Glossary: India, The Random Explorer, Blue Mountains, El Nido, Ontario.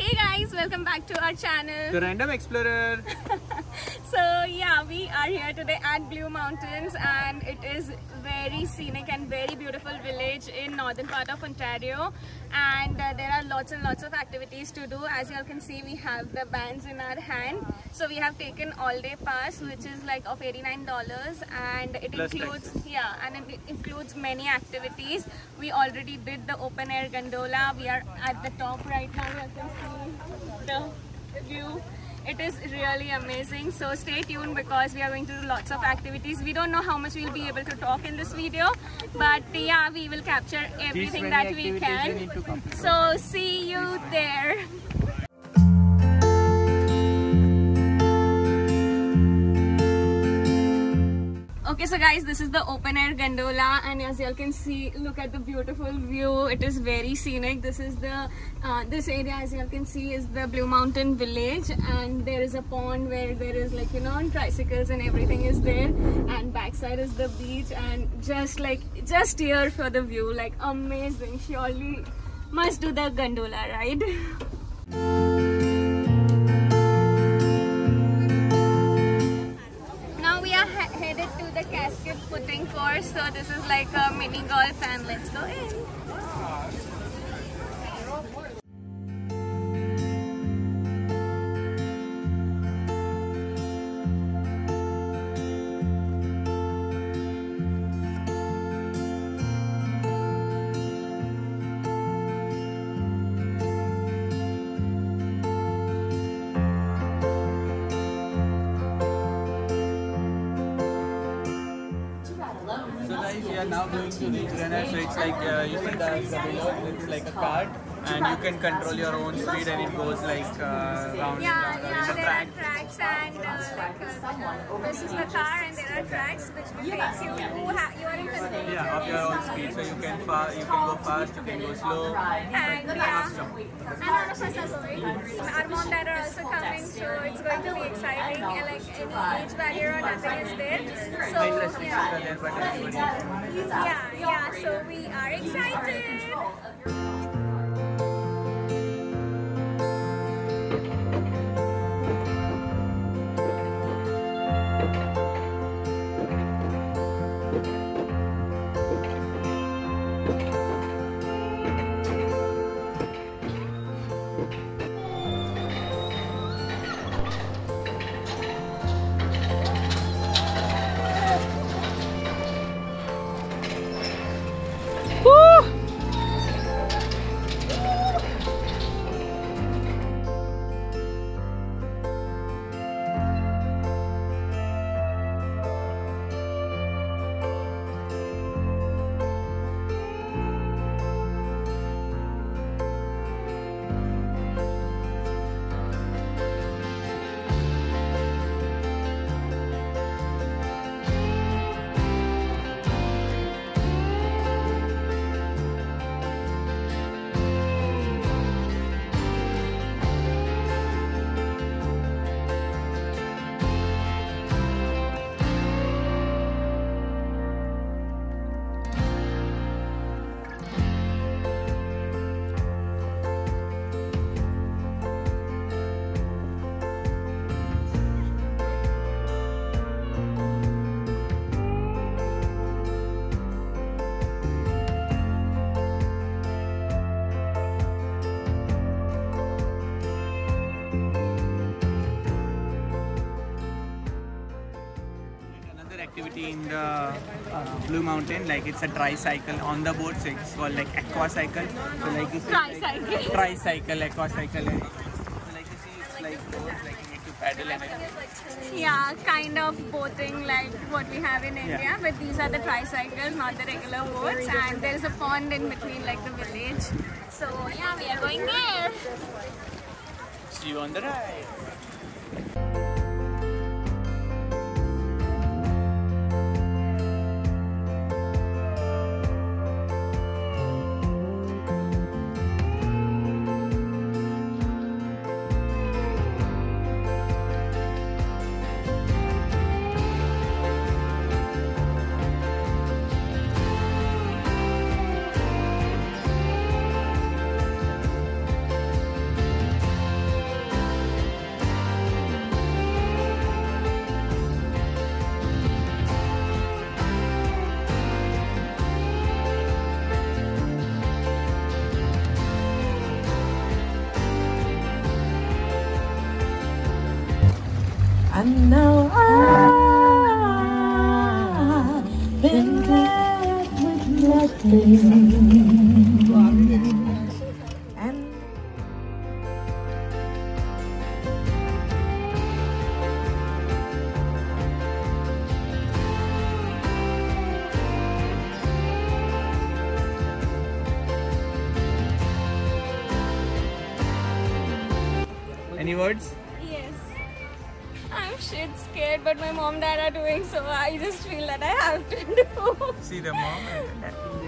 Hey guys, welcome back to our channel, The Random Explorer. So yeah, we are here today at Blue Mountains, and it is very scenic and very beautiful village in northern part of Ontario. And there are lots and lots of activities to do. As you all can see, we have the bands in our hand. So we have taken all-day pass, which is like of $89, and it includes many activities. We already did the open air gondola. We are at the top right now. You can see the view. It is really amazing. So stay tuned, because we are going to do lots of activities. We don't know how much we'll be able to talk in this video, but yeah, we will capture everything that we can. So see you there. Okay, so guys, this is the open air gondola, and as you all can see, look at the beautiful view. It is very scenic. This is the this area, as you all can see, is the Blue Mountain village, and there is a pond where there is like, you know, tricycles and everything is there, and backside is the beach, and just here for the view, like amazing. Surely must do the gondola ride. Headed to the casket putting course, so this is like a mini golf, and let's go in. We are now going to reach Renner, so it's like you see the below, it's like a cart, and you can control your own speed, and it goes like round. Yeah, and round. Yeah, there are tracks, and this is the car, and there are tracks which will takes you. You are in control. Yeah, of your own speed, so you can go fast, you can go slow, and yeah, and all of us are going. Our mom and dad are also coming, so it's going to be exciting. And like in each barrier, nothing is there. So yeah. Yeah, so we are excited! In the Blue Mountain, like it's a tricycle on the board, so it's called like aqua cycle. So like you see, aqua cycle. So like you see, it's like boat, like you need to paddle and everything. Yeah, kind of boating like what we have in India, but these are the tricycles, not the regular boats. And there is a pond in between, like the village. So yeah, we are going there. See you on the ride. I know I've been blessed with blessings. And any words? I'm shit scared, but my mom and dad are doing so. I just feel that I have to do. See the mom and dad.